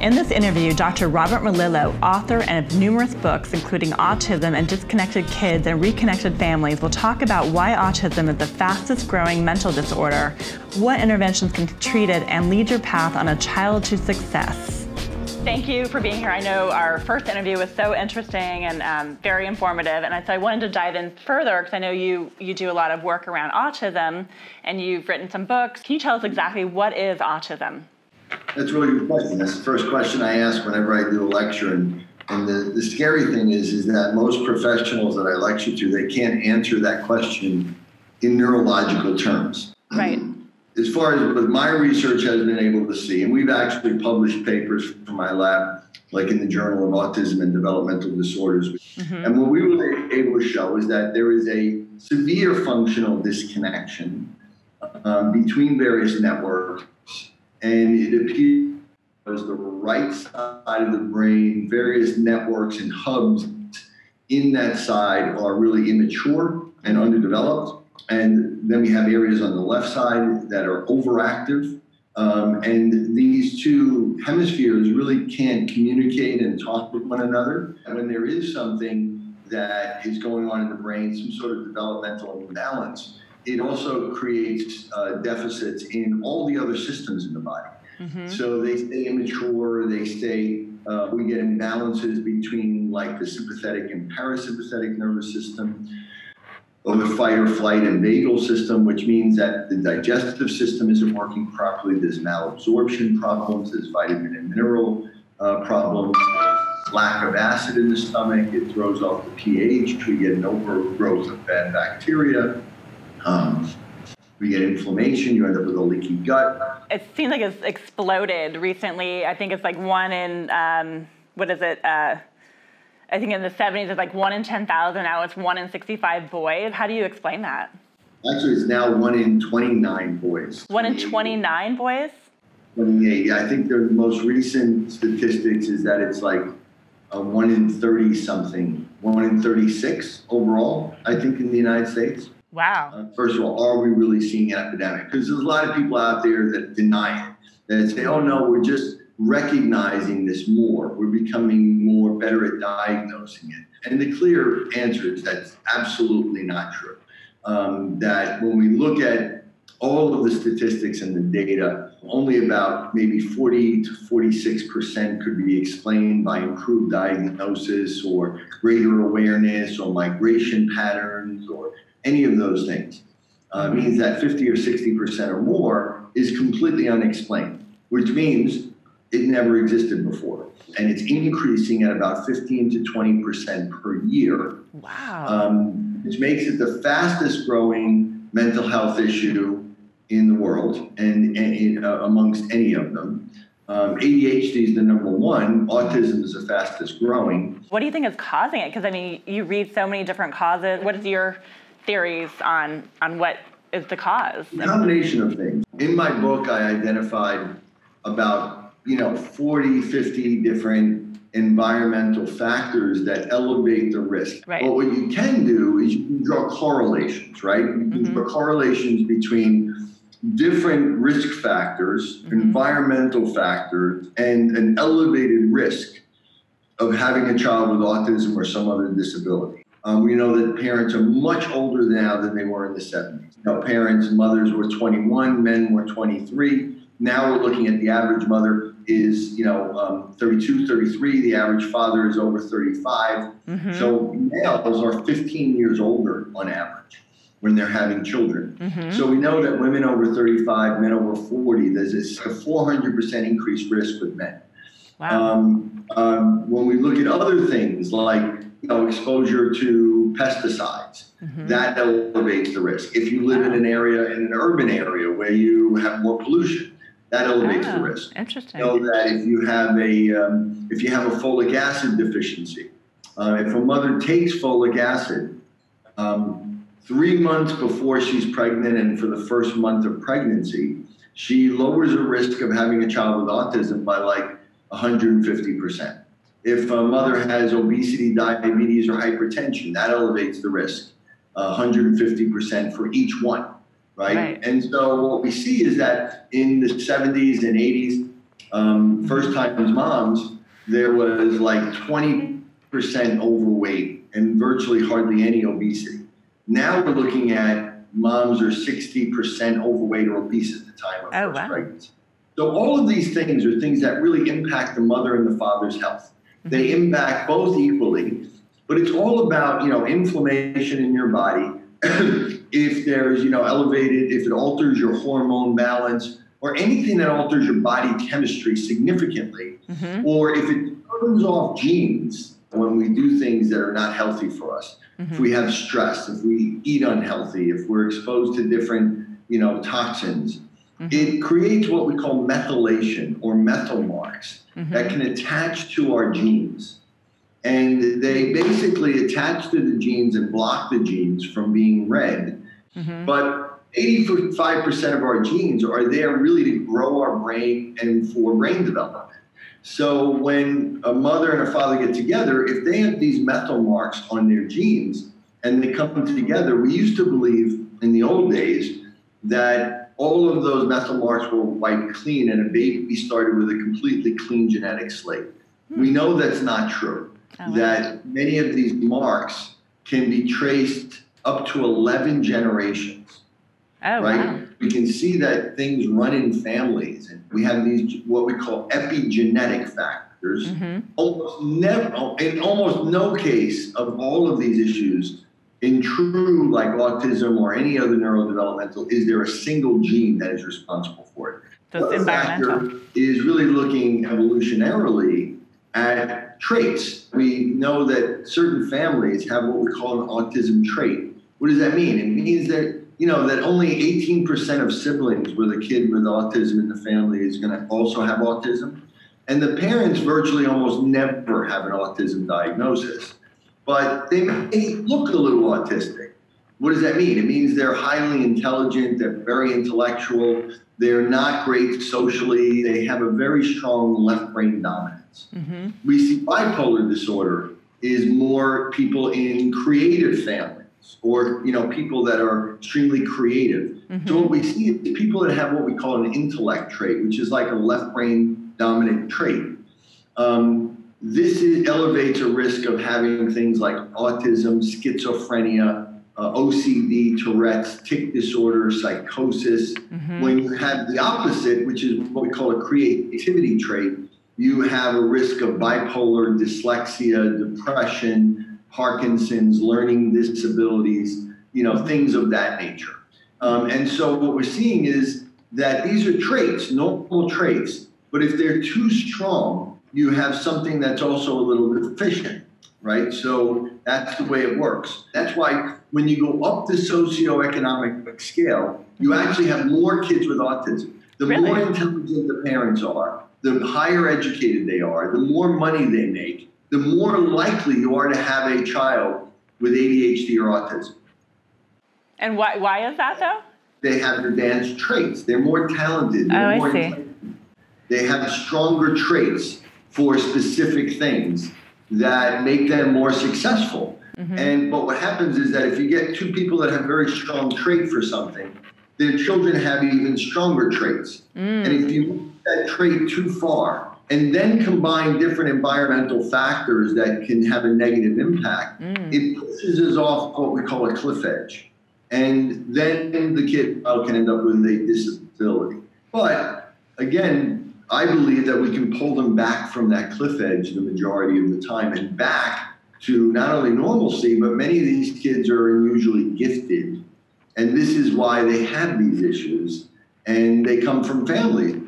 In this interview, Dr. Robert Melillo, author of numerous books, including Autism and Disconnected Kids and Reconnected Families, will talk about why autism is the fastest growing mental disorder, what interventions can be treated, and lead your path on a child to success. Thank you for being here. I know our first interview was so interesting and very informative, and so I wanted to dive in further because I know you do a lot of work around autism, and you've written some books. Can you tell us exactly what is autism? That's a really good question. That's the first question I ask whenever I do a lecture. And the scary thing is that most professionals that I lecture to, they can't answer that question in neurological terms. Right. As far as what my research has been able to see, and we've actually published papers from my lab, like in the Journal of Autism and Developmental Disorders. Mm-hmm. And what we were able to show is that there is a severe functional disconnection between various networks. And it appears as the right side of the brain, various networks and hubs in that side are really immature and underdeveloped. And then we have areas on the left side that are overactive. And these two hemispheres really can't communicate and talk with one another. And when there is something that is going on in the brain, some sort of developmental imbalance, it also creates deficits in all the other systems in the body. Mm-hmm. So they stay immature, they stay, we get imbalances between like the sympathetic and parasympathetic nervous system, or the fight or flight and vagal system, which means that the digestive system isn't working properly, there's malabsorption problems, there's vitamin and mineral problems, lack of acid in the stomach, it throws off the pH, we get an overgrowth of bad bacteria. We get inflammation, you end up with a leaky gut. It seems like it's exploded recently. I think it's like one in, what is it? I think in the 70s, it's like 1 in 10,000. Now it's 1 in 65 boys. How do you explain that? Actually, it's now 1 in 29 boys. 1 in 29 boys? 28. I think the most recent statistics is that it's like 1 in 30 something, 1 in 36 overall, I think, in the United States. Wow. First of all, are we really seeing an epidemic? Because there's a lot of people out there that deny it, that say, oh, no, we're just recognizing this more. We're becoming more better at diagnosing it. And the clear answer is that's absolutely not true. That when we look at all of the statistics and the data, only about maybe 40 to 46% could be explained by improved diagnosis or greater awareness or migration patterns or any of those things. Means that 50 or 60% or more is completely unexplained, which means it never existed before. And it's increasing at about 15 to 20% per year. Wow. Which makes it the fastest growing mental health issue in the world and amongst any of them. ADHD is the #1. Autism is the fastest growing. What do you think is causing it? Because I mean, you read so many different causes. What is your theories on what is the cause? A combination of things. In my book, I identified about 40, 50 different environmental factors that elevate the risk. Right. But what you can do is you can draw correlations, right? You can draw correlations between different risk factors, environmental factors, and an elevated risk of having a child with autism or some other disability. We know that parents are much older now than they were in the 70s. Now, parents, mothers were 21, men were 23. Now we're looking at the average mother is, 32, 33. The average father is over 35. Mm-hmm. So males are 15 years older on average when they're having children. Mm-hmm. So we know that women over 35, men over 40, there's a 400% increased risk with men. Wow. When we look at other things like exposure to pesticides, that elevates the risk. If you live in an area, in an urban area where you have more pollution, that elevates the risk. Interesting. That if you have a folic acid deficiency, if a mother takes folic acid 3 months before she's pregnant and for the first month of pregnancy, she lowers the risk of having a child with autism by like 150%. If a mother has obesity, diabetes, or hypertension, that elevates the risk. 150% for each one, right? And so what we see is that in the 70s and 80s, first-time moms, there was like 20% overweight and virtually hardly any obesity. Now we're looking at moms are 60% overweight or obese at the time of first pregnancy. So all of these things are things that really impact the mother and the father's health. They impact both equally, but it's all about, you know, inflammation in your body. If there's, you know, elevated, if it alters your hormone balance or anything that alters your body chemistry significantly, or if it turns off genes when we do things that are not healthy for us, if we have stress, if we eat unhealthy, if we're exposed to different, you know, toxins, it creates what we call methylation or methyl marks that can attach to our genes. And they basically attach to the genes and block the genes from being read. But 85% of our genes are there really to grow our brain and for brain development. So when a mother and a father get together, if they have these methyl marks on their genes and they come together, we used to believe in the old days that all of those methyl marks were wiped clean and a baby started with a completely clean genetic slate. We know that's not true, that many of these marks can be traced up to 11 generations. We can see that things run in families, and we have these what we call epigenetic factors. In almost no case of all of these issues, in true like autism or any other neurodevelopmental, is there a single gene that is responsible for it. So the factor is really looking evolutionarily at traits. We know that certain families have what we call an autism trait. What does that mean? It means that, you know, that only 18% of siblings with a kid with autism in the family is going to also have autism. And the parents virtually almost never have an autism diagnosis. But they may look a little autistic. What does that mean? It means they're highly intelligent, they're very intellectual, they're not great socially, they have a very strong left brain dominance. We see bipolar disorder is more people in creative families, or, you know, people that are extremely creative. So what we see is people that have what we call an intellect trait, which is like a left brain dominant trait. This elevates a risk of having things like autism, schizophrenia, OCD, Tourette's, tic disorder, psychosis. When you have the opposite, which is what we call a creativity trait, you have a risk of bipolar, dyslexia, depression, Parkinson's, learning disabilities, you know, things of that nature. And so what we're seeing is that these are traits, normal traits, but if they're too strong, you have something that's also a little deficient, right? So that's the way it works. That's why when you go up the socioeconomic scale, you actually have more kids with autism. The more intelligent the parents are, the higher educated they are, the more money they make, the more likely you are to have a child with ADHD or autism. And why is that, though? They have advanced traits. They're more talented. They're more intelligent. They have stronger traits for specific things that make them more successful. But what happens is that if you get two people that have very strong trait for something, their children have even stronger traits. And if you move that trait too far, and then combine different environmental factors that can have a negative impact, it pushes us off what we call a cliff edge. And then the kid can end up with a disability. But again, I believe that we can pull them back from that cliff edge the majority of the time and back to not only normalcy, but many of these kids are unusually gifted. And this is why they have these issues. And they come from families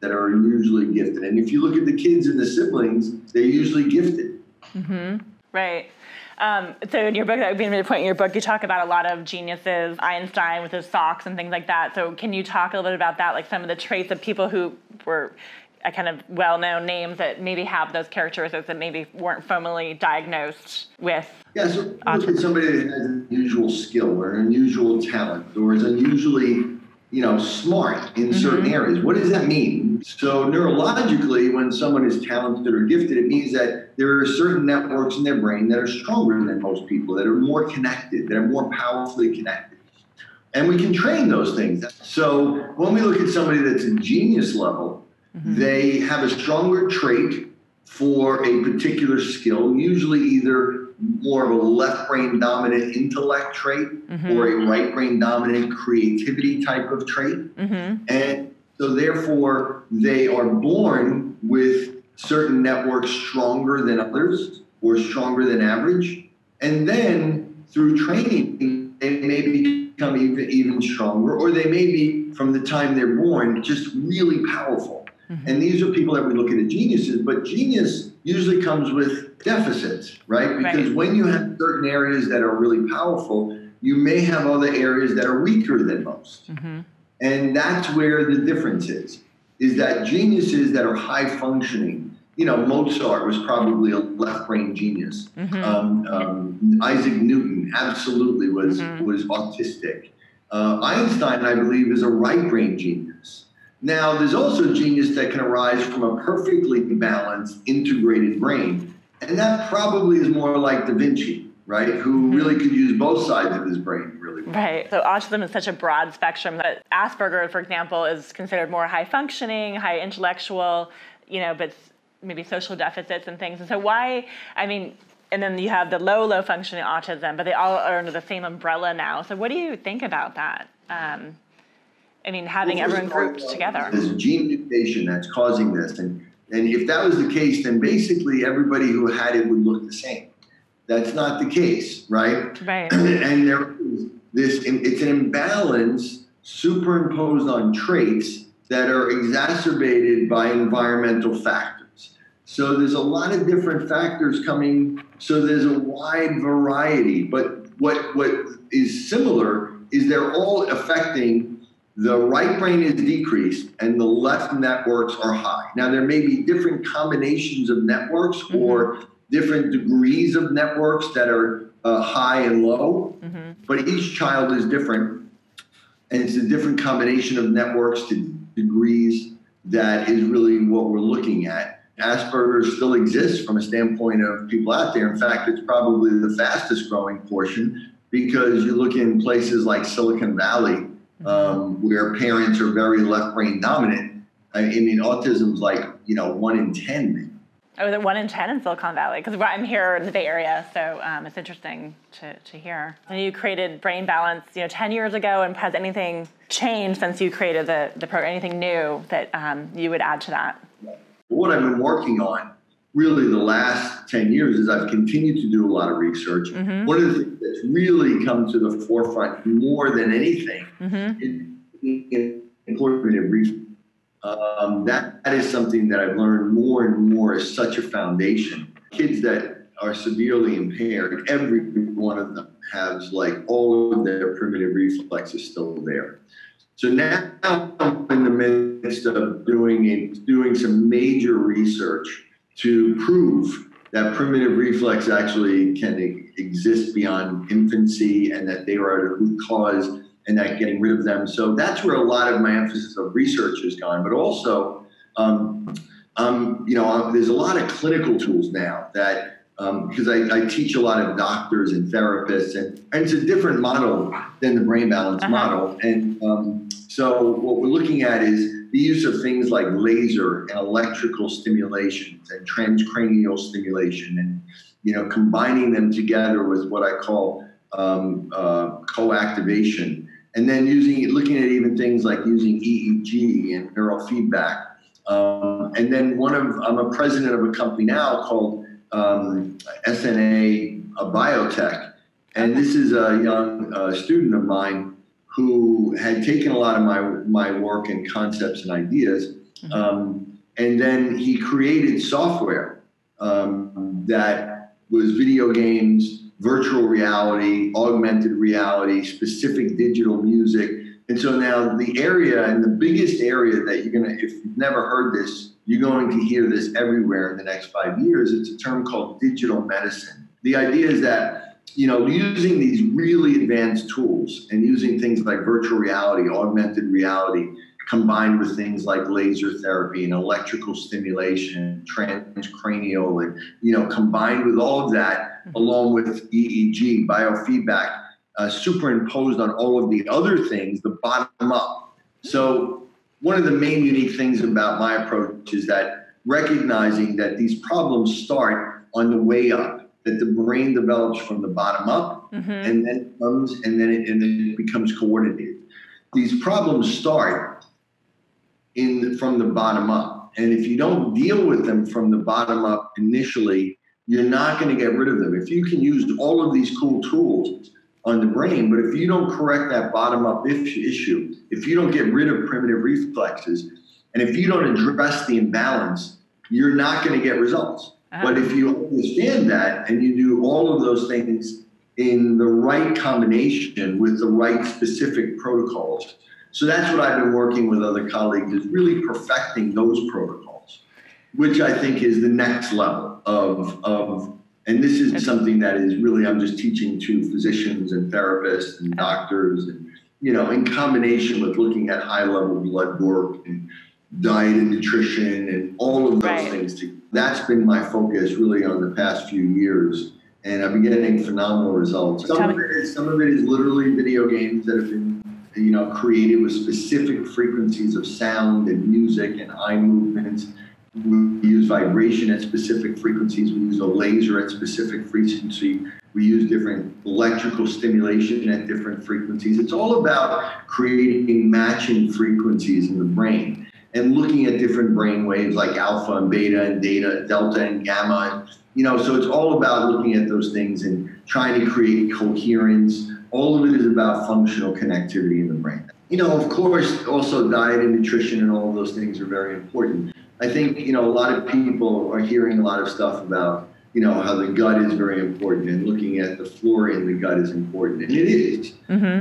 that are usually gifted. And if you look at the kids and the siblings, they're usually gifted. So in your book, that would be another point in your book, you talk about a lot of geniuses, Einstein with his socks and things like that. So can you talk a little bit about that, like some of the traits of people who were kind of well-known names that maybe have those characteristics that maybe weren't formally diagnosed with autism? Yeah, so somebody that has an unusual skill or an unusual talent or is unusually smart in certain areas. What does that mean? So neurologically, when someone is talented or gifted, it means that there are certain networks in their brain that are stronger than most people, that are more connected, that are more powerfully connected. And we can train those things. So when we look at somebody that's in genius level, they have a stronger trait for a particular skill, usually either more of a left brain dominant intellect trait or a right brain dominant creativity type of trait. And so therefore they are born with certain networks stronger than others or stronger than average. And then through training, they may become even stronger, or they may be from the time they're born just really powerful. And these are people that we look at as geniuses, but genius usually comes with deficits, right? Because when you have certain areas that are really powerful, you may have other areas that are weaker than most. And that's where the difference is that geniuses that are high functioning, you know, Mozart was probably a left brain genius. Isaac Newton absolutely was autistic. Einstein, I believe, is a right brain genius. Now, there's also genius that can arise from a perfectly balanced, integrated brain. And that probably is more like Da Vinci, right? Who really could use both sides of his brain really well. Right. So autism is such a broad spectrum that Asperger, for example, is considered more high functioning, high intellectual, you know, but maybe social deficits and things. And so why, I mean, and then you have the low functioning autism, but they all are under the same umbrella now. So what do you think about that? I mean, having everyone grouped together. There's a gene mutation that's causing this. And if that was the case, then basically everybody who had it would look the same. That's not the case, right? Right. And there is this, it's an imbalance superimposed on traits that are exacerbated by environmental factors. So there's a lot of different factors coming. So there's a wide variety. But what is similar is they're all affecting. The right brain is decreased and the left networks are high. Now, there may be different combinations of networks or different degrees of networks that are high and low, but each child is different. And it's a different combination of networks to degrees that is really what we're looking at. Asperger's still exists from a standpoint of people out there. In fact, it's probably the fastest growing portion because you look in places like Silicon Valley, where parents are very left brain dominant. I mean, autism's like, you know, 1 in 10. Oh, is it 1 in 10 in Silicon Valley? Because I'm here in the Bay Area, so it's interesting to hear. And you created Brain Balance, you know, 10 years ago, and has anything changed since you created the program? Anything new that you would add to that? What I've been working on really the last 10 years is I've continued to do a lot of research. One of the things that's really come to the forefront more than anything is informative research. That is something that I've learned more and more is such a foundation. Kids that are severely impaired, every one of them has like all of their primitive reflexes still there. So now I'm in the midst of doing some major research to prove that primitive reflex actually can exist beyond infancy and that they are at a root cause and that getting rid of them. So that's where a lot of my emphasis of research has gone. But also, you know, there's a lot of clinical tools now that, because I teach a lot of doctors and therapists, and it's a different model than the Brain Balance model. And so what we're looking at is the use of things like laser and electrical stimulations and transcranial stimulation, and you know, combining them together with what I call co-activation, and then looking at even things like using EEG and neurofeedback. And then I'm a president of a company now called SNA Biotech, and this is a young student of mine who had taken a lot of my work and concepts and ideas. And then he created software that was video games, virtual reality, augmented reality, specific digital music. And so now the area, and the biggest area that you're gonna, if you've never heard this, you're going to hear this everywhere in the next 5 years. It's a term called digital medicine. The idea is that you know, using these really advanced tools and using things like virtual reality, augmented reality, combined with things like laser therapy and electrical stimulation, transcranial, and, you know, combined with all of that, along with EEG, biofeedback, superimposed on all of the other things, the bottom up. So one of the main unique things about my approach is that recognizing that these problems start on the way up, that the brain develops from the bottom up, and then comes, and then it becomes coordinated. These problems start from the bottom up. And if you don't deal with them from the bottom up initially, you're not going to get rid of them. If you can use all of these cool tools on the brain, but if you don't correct that bottom up issue, if you don't get rid of primitive reflexes, and if you don't address the imbalance, you're not going to get results. But if you understand that and you do all of those things in the right combination with the right specific protocols. So that's what I've been working with other colleagues, is really perfecting those protocols, which I think is the next level of and this is something that is really, I'm just teaching to physicians and therapists and doctors, and, you know, in combination with looking at high level blood work and diet and nutrition and all of those things. That's been my focus really on the past few years. And I've been getting phenomenal results. Some of it is literally video games that have been, you know, created with specific frequencies of sound and music and eye movements. We use vibration at specific frequencies. We use a laser at specific frequency. We use different electrical stimulation at different frequencies. It's all about creating matching frequencies in the brain and looking at different brain waves like alpha and beta and delta and gamma. You know, so it's all about looking at those things and trying to create coherence. All of it is about functional connectivity in the brain. You know, of course, also diet and nutrition and all of those things are very important. I think, you know, a lot of people are hearing a lot of stuff about, you know, how the gut is very important and looking at the flora in the gut is important. And it is.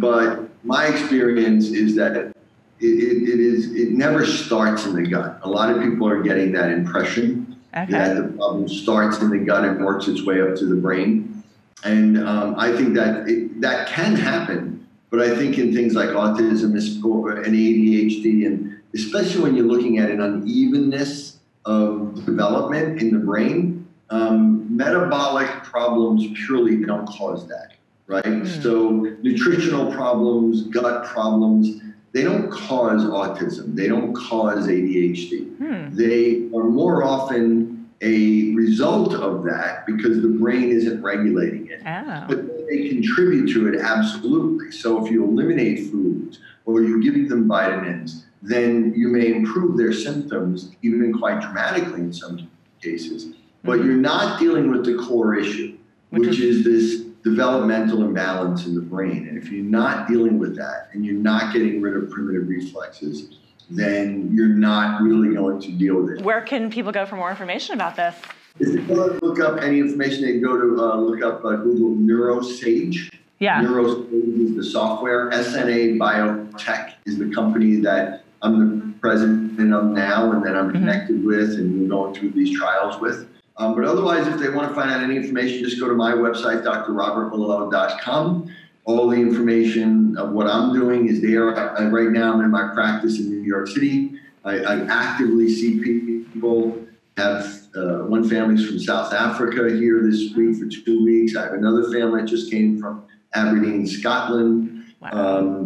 But my experience is that it never starts in the gut. A lot of people are getting that impression. That the problem starts in the gut and works its way up to the brain. And I think that that can happen, but I think in things like autism and ADHD, and especially when you're looking at an unevenness of development in the brain, metabolic problems purely don't cause that, right? So nutritional problems, gut problems, they don't cause autism. They don't cause ADHD. They are more often a result of that because the brain isn't regulating it. But they contribute to it absolutely. So if you eliminate foods or you give them vitamins, then you may improve their symptoms even quite dramatically in some cases. But you're not dealing with the core issue, which is this developmental imbalance in the brain. And if you're not dealing with that and you're not getting rid of primitive reflexes, then you're not really going to deal with it. Where can people go for more information about this? If they want to look up any information, they can go to Google Neurosage. Neurosage is the software. SNA Biotech is the company that I'm the president of now and that I'm connected with and we're going through these trials with. But otherwise, if they want to find out any information, just go to my website, drrobertmelillo.com. All the information of what I'm doing is there. Right now, I'm in my practice in New York City. I actively see people. I have one family's from South Africa here this week for 2 weeks. I have another family that just came from Aberdeen, Scotland.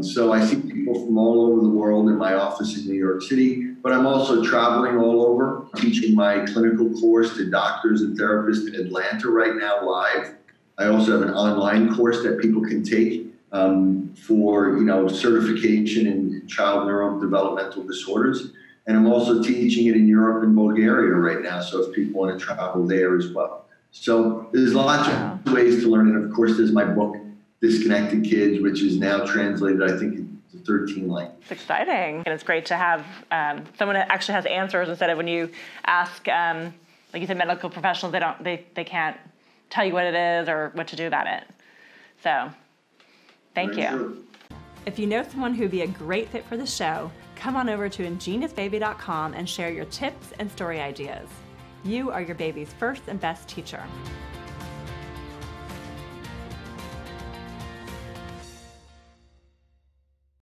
So I see people from all over the world in my office in New York City. But I'm also traveling all over, teaching my clinical course to doctors and therapists in Atlanta right now live. I also have an online course that people can take for, you know, certification in child neurodevelopmental disorders. And I'm also teaching it in Europe and Bulgaria right now. So if people want to travel there as well. So there's lots of ways to learn. And of course, there's my book, Disconnected Kids, which is now translated, I think, 13 length. It's exciting. And it's great to have someone that actually has answers instead of when you ask, like you said, medical professionals, they can't tell you what it is or what to do about it. So thank you. Sure. If you know someone who'd be a great fit for the show, come on over to IngeniousBaby.com and share your tips and story ideas. You are your baby's first and best teacher.